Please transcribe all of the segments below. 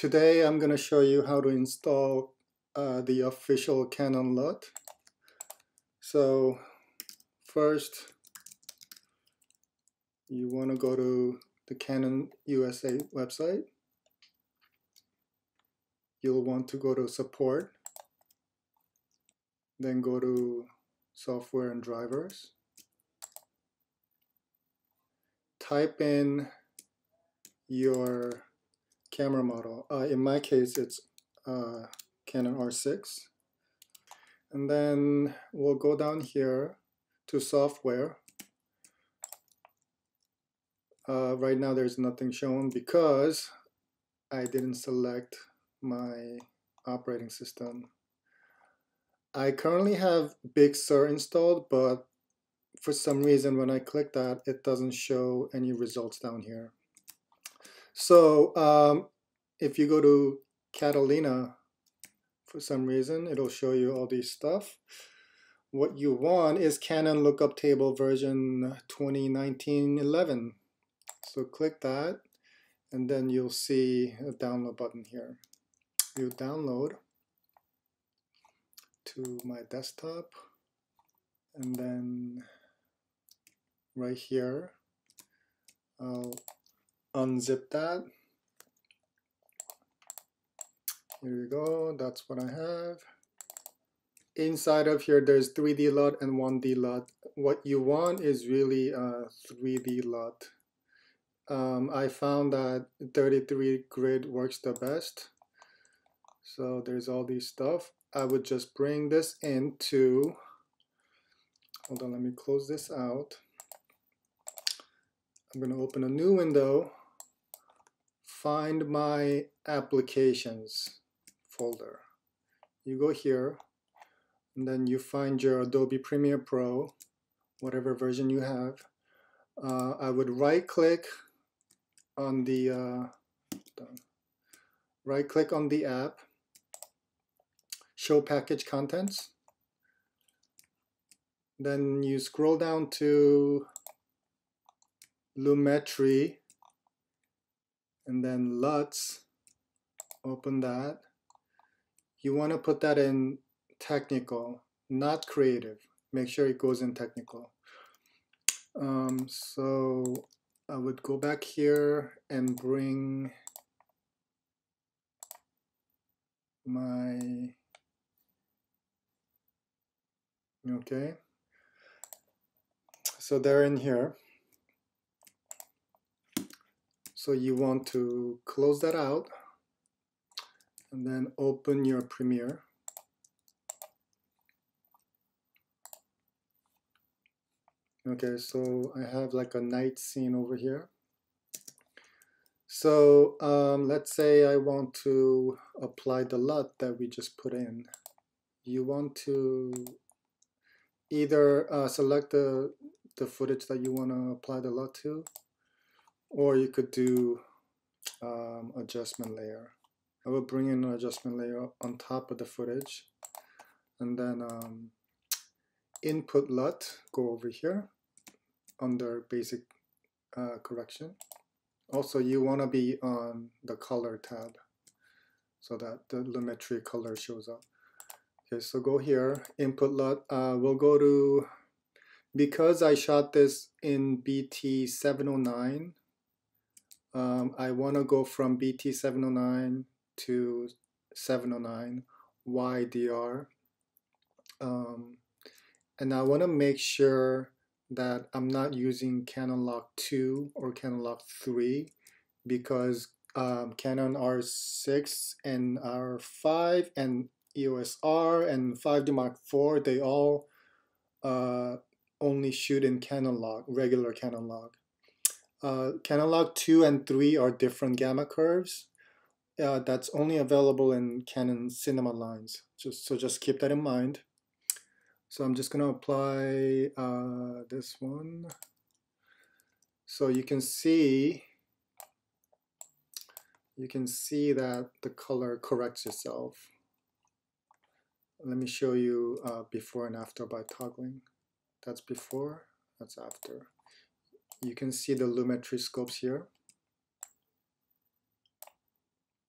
Today I'm going to show you how to install the official Canon LUT. So first you want to go to the Canon USA website. You'll want to go to support, then go to software and drivers. Type in your camera model. In my case it's Canon R6. And then we'll go down here to software. Right now there's nothing shown because I didn't select my operating system. I currently have Big Sur installed, but for some reason when I click that it doesn't show any results down here. So if you go to Catalina, for some reason it'll show you all these stuff. What you want is Canon Lookup Table version 2019-11. So click that and then you'll see a download button here. You download to my desktop and then right here I'll unzip that. Here we go, that's what I have. Inside of here there's 3D LUT and 1D LUT. What you want is really 3D LUT. I found that 33 grid works the best. So there's all these stuff. I would just bring this into, hold on, let me close this out. I'm going to open a new window, find my applications folder. You go here and then you find your Adobe Premiere Pro, whatever version you have. I would right click on the app, show package contents, then you scroll down to Lumetri and then LUTs, open that. You want to put that in technical, not creative. Make sure it goes in technical. So I would go back here and bring my, okay, so they're in here. So you want to close that out and then open your Premiere. Okay, so I have like a night scene over here. So let's say I want to apply the LUT that we just put in. You want to either select the footage that you want to apply the LUT to, or you could do adjustment layer. I will bring in an adjustment layer on top of the footage and then input LUT, go over here under basic correction. Also you want to be on the color tab so that the Lumetri color shows up. Okay, so go here, input LUT. We'll go to, because I shot this in BT 709, I want to go from BT 709 to 709 YDR. And I want to make sure that I'm not using Canon Log 2 or Canon Log 3 because Canon R6 and R5 and EOS R and 5D Mark IV, they all only shoot in Canon Log, regular Canon Log. Canon Log 2 and 3 are different gamma curves. That's only available in Canon cinema lines. So just keep that in mind. So I'm just going to apply this one. So you can see that the color corrects itself. Let me show you before and after by toggling. That's before, that's after. You can see the Lumetri scopes here.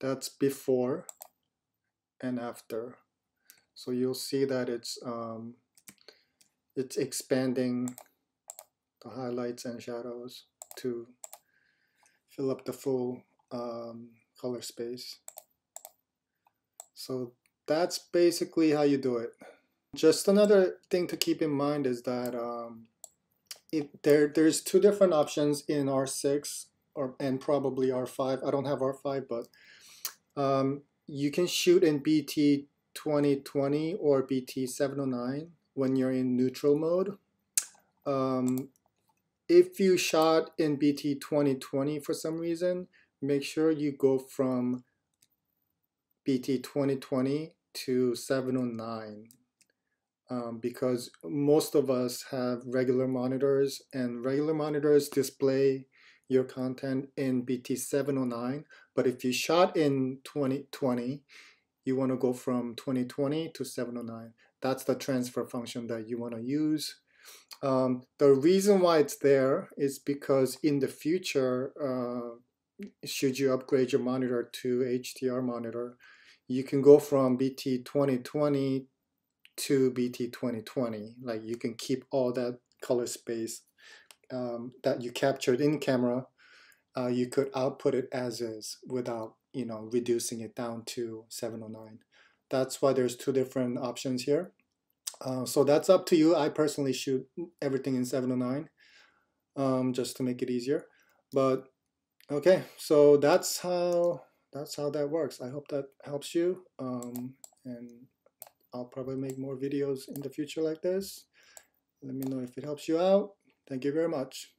That's before and after. So you'll see that it's expanding the highlights and shadows to fill up the full color space. So that's basically how you do it. Just another thing to keep in mind is that there's two different options in R6 and probably R5. I don't have R5, but you can shoot in BT 2020 or BT 709 when you're in neutral mode. If you shot in BT 2020 for some reason, make sure you go from BT 2020 to 709. Because most of us have regular monitors, and regular monitors display your content in BT 709. But if you shot in 2020, you want to go from 2020 to 709. That's the transfer function that you want to use. The reason why it's there is because in the future, should you upgrade your monitor to HDR monitor, you can go from BT 2020 to BT 2020. Like, you can keep all that color space that you captured in camera. You could output it as is without, you know, reducing it down to 709. That's why there's two different options here. So that's up to you. I personally shoot everything in 709 just to make it easier. But okay, so that's how that works. I hope that helps you, and I'll probably make more videos in the future like this. Let me know if it helps you out. Thank you very much.